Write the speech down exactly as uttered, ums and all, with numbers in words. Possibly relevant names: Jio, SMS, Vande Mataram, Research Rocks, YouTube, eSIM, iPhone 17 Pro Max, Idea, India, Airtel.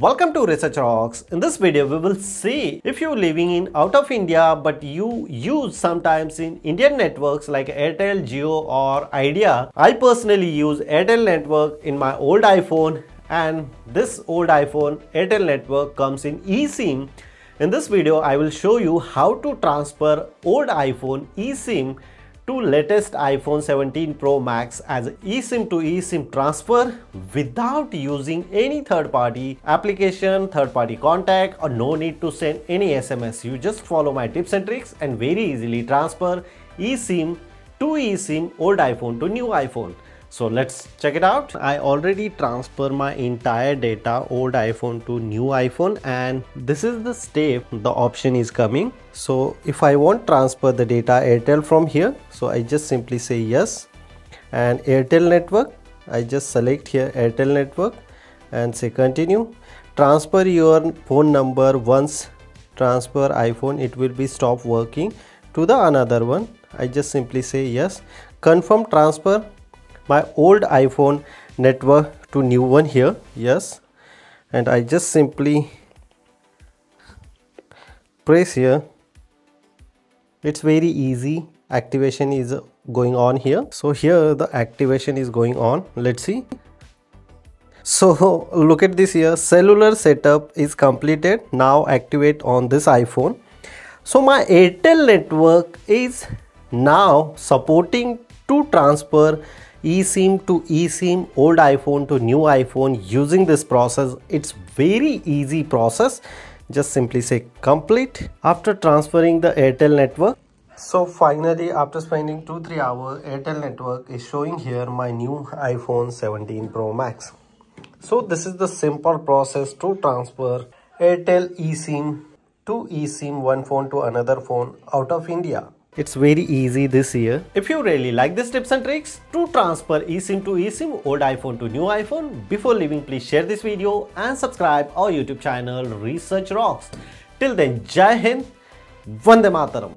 Welcome to Research Rocks. In this video we will see if you are living in out of India but you use sometimes in Indian networks like Airtel, Jio or Idea. I personally use Airtel network in my old iPhone and this old iPhone Airtel network comes in eSIM. In this video I will show you how to transfer old iPhone eSIM to latest iPhone seventeen Pro Max as eSIM to eSIM transfer without using any third-party application, third-party contact, or no need to send any S M S. You just follow my tips and tricks and very easily transfer eSIM to eSIM, old iPhone to new iPhone. So let's check it out. I already transfer my entire data, old iPhone to new iPhone, and this is the step, the option is coming. So if I want transfer the data Airtel from here, so I just simply say yes, and Airtel network, I just select here Airtel network and say continue. Transfer your phone number. Once transfer iPhone, it will be stop working to the another one. I just simply say yes. Confirm transfer my old iPhone network to new one here, yes, and I just simply press here. It's very easy. Activation is going on here. So here the activation is going on. Let's see. So look at this here. Cellular setup is completed. Now activate on this iPhone. So my Airtel network is now supporting to transfer eSIM to eSIM, old iPhone to new iPhone using this process. It's very easy process. Just simply say complete after transferring the Airtel network. So finally, after spending two to three hours, Airtel network is showing here my new iPhone seventeen Pro Max. So this is the simple process to transfer Airtel eSIM to eSIM, one phone to another phone out of India. It's very easy this year. If you really like these tips and tricks to transfer eSIM to eSIM, old iPhone to new iPhone, before leaving please share this video and subscribe our YouTube channel Research Rocks. Till then, Jai Hind, Vande Mataram.